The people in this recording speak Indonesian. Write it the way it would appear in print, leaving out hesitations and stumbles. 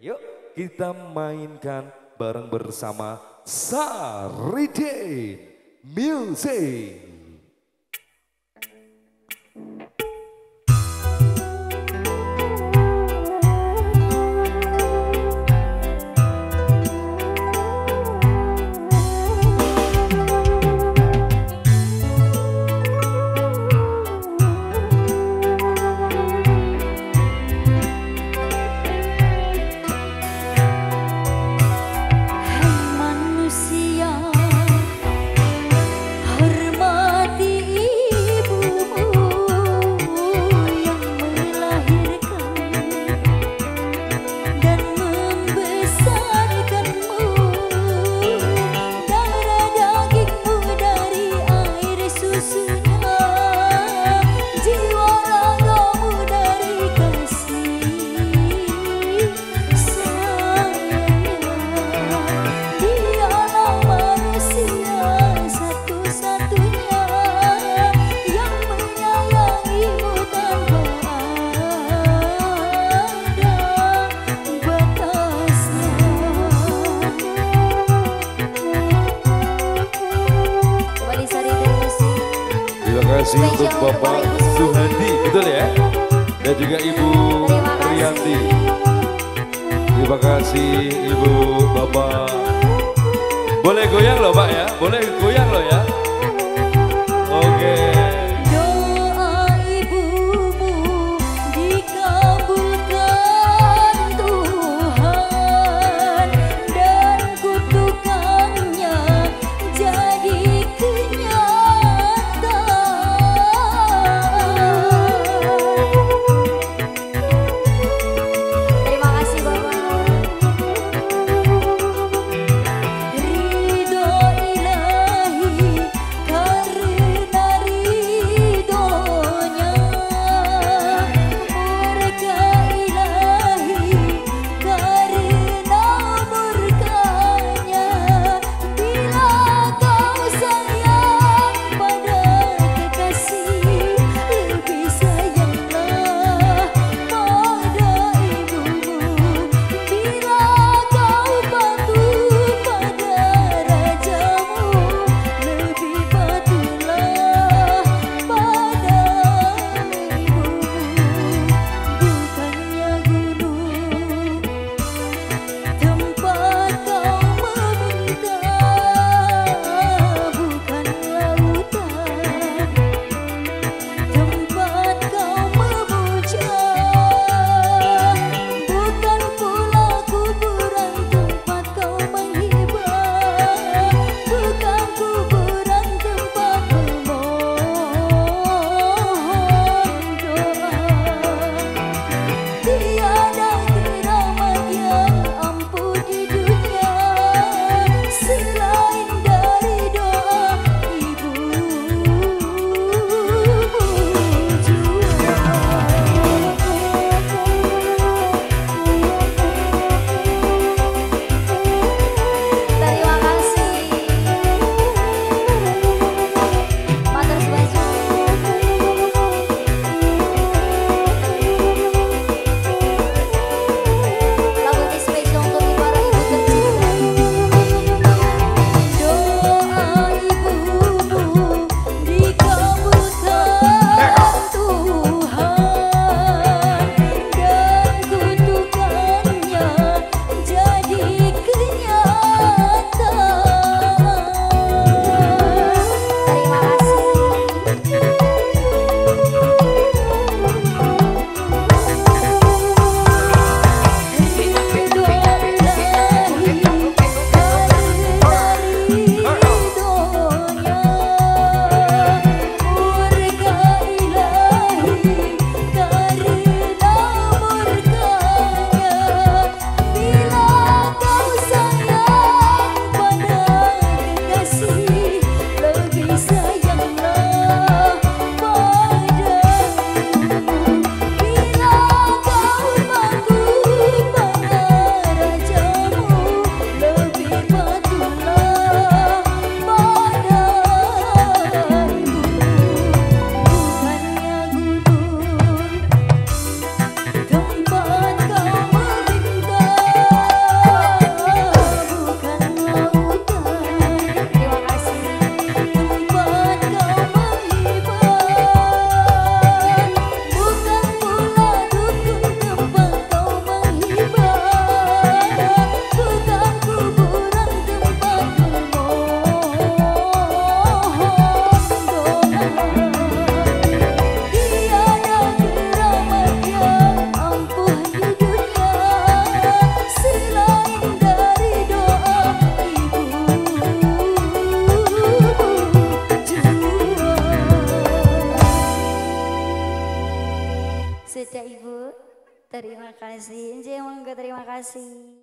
Yuk kita mainkan bareng bersama Zariden Music. Terima kasih untuk Bapak Suhudi, betul ya? Dan juga Ibu Rianti. Terima kasih Ibu, Bapak. Boleh goyang loh Pak ya, boleh goyang loh ya. Oke. terima kasih. Inci emang gak terima kasih.